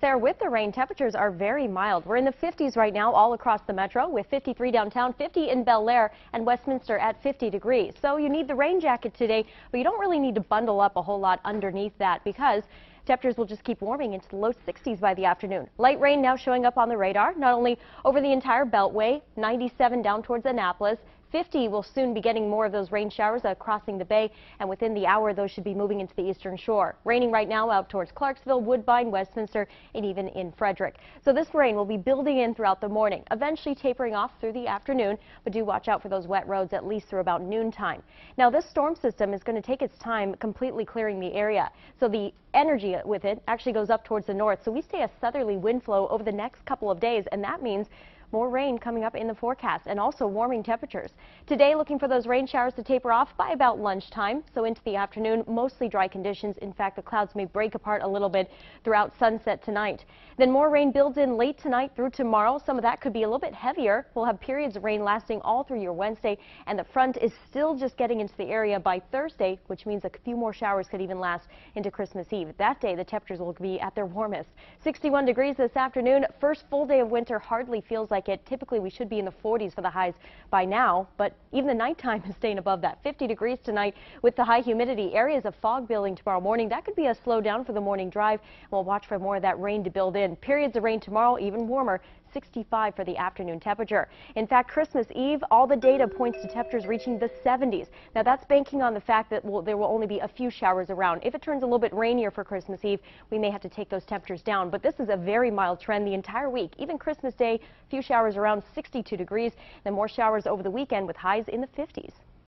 Sarah, with the rain, temperatures are very mild. We're in the 50s right now all across the metro, with 53 downtown, 50 in Bel Air, and Westminster at 50 degrees. So you need the rain jacket today, but you don't really need to bundle up a whole lot underneath that because temperatures will just keep warming into the low 60s by the afternoon. Light rain now showing up on the radar, not only over the entire Beltway, 97 down towards Annapolis, 50 will soon be getting more of those rain showers crossing the bay, and within the hour, those should be moving into the eastern shore. Raining right now out towards Clarksville, Woodbine, Westminster, and even in Frederick. So this rain will be building in throughout the morning, eventually tapering off through the afternoon, but do watch out for those wet roads at least through about noontime. Now, this storm system is going to take its time completely clearing the area, so the energy with it actually goes up towards the north. So we stay a southerly wind flow over the next couple of days, and that means more rain coming up in the forecast and also warming temperatures. Today, looking for those rain showers to taper off by about lunchtime. So into the afternoon, mostly dry conditions. In fact, the clouds may break apart a little bit throughout sunset tonight. Then more rain builds in late tonight through tomorrow. Some of that could be a little bit heavier. We'll have periods of rain lasting all through your Wednesday, and the front is still just getting into the area by Thursday, which means a few more showers could even last into Christmas Eve. That day, the temperatures will be at their warmest. 61 degrees this afternoon. First full day of winter hardly feels like it. Typically, we should be in the 40s for the highs by now, but even the nighttime is staying above that. 50 degrees tonight with the high humidity. Areas of fog building tomorrow morning. That could be a slowdown for the morning drive. We'll watch for more of that rain to build in. Periods of rain tomorrow, even warmer. 65 for the afternoon temperature. In fact, Christmas Eve, all the data points to temperatures reaching the 70s. Now, that's banking on the fact that there will only be a few showers around. If it turns a little bit rainier for Christmas Eve, we may have to take those temperatures down. But this is a very mild trend the entire week. Even Christmas Day, few showers around, 62 degrees. Then more showers over the weekend with highs in the 50s.